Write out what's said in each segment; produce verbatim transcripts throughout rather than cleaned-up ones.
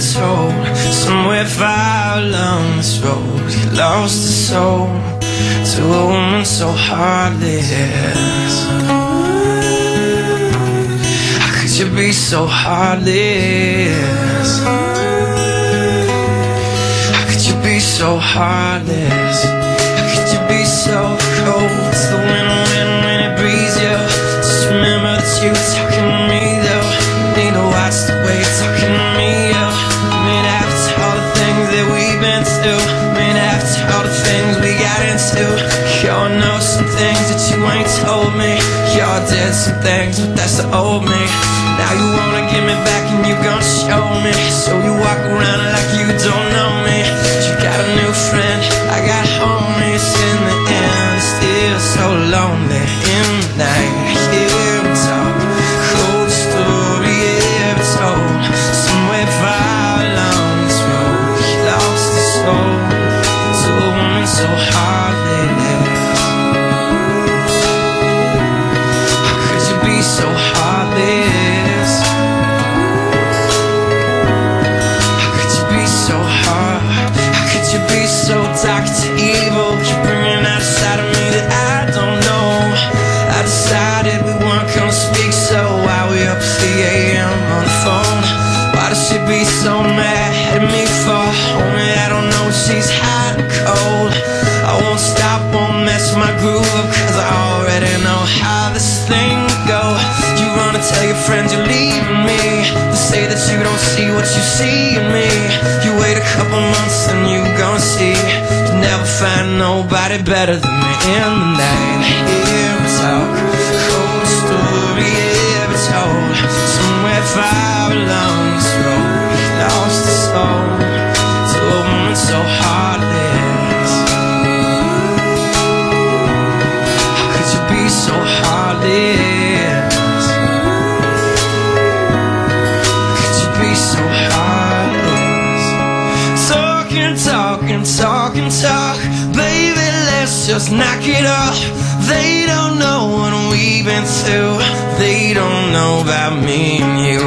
told. Somewhere far along this road, he lost his soul to a woman so heartless. How could you be so heartless? How could you be so heartless? How could you be so cold? It's the wind, wind, when it breathes you. Just remember that you were talking to me though. You need to watch the way you're talking to me. Y'all know some things that you ain't told me. Y'all did some things, but that's the old me. Now you wanna give me back and you gon' show me. So you walk around like you don't know me. You got a new friend, I got homies. In the end, still so lonely. In the night, I hear him talk. Cold story ever told. Somewhere far along this road, he lost his soul to a woman so hard. So heartless. How could you be so hard? How could you be so dark to evil? Keep bringing out a side of me that I don't know. I decided we weren't gonna speak, so why we up at three A M on the phone? Why does she be so mad at me for? Homie, I don't know, she's hot and cold. I won't stop, won't mess my groove up, cause I already know how this thing goes. Tell your friends you're leaving me. They say that you don't see what you see in me. You wait a couple months and you gon' see. You never find nobody better than me. In the night, hear me talk. Cold story ever told. Somewhere far along this road, he lost his soul to a woman so heartless. How could you be so heartless? Talk and talk and talk, baby, let's just knock it off. They don't know what we've been through. They don't know about me and you.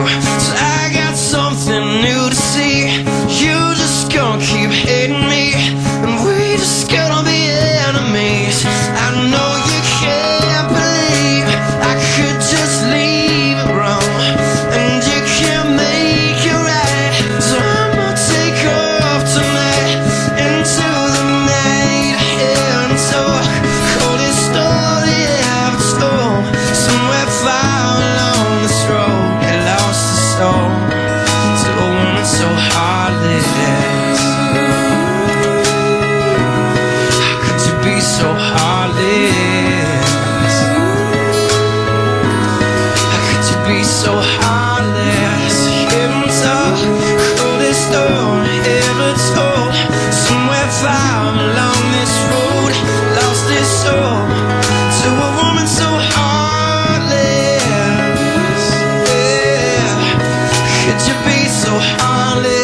So I got something new to see. You just gonna keep hating me, and we just gonna be enemies. I know you can't believe I could just leave it wrong, and you can't make it right. So I'm gonna take off tonight. So heartless, hear me talk. Coldest story ever told. Somewhere far along this road, lost his soul to a woman so heartless. Yeah. Could you be so heartless?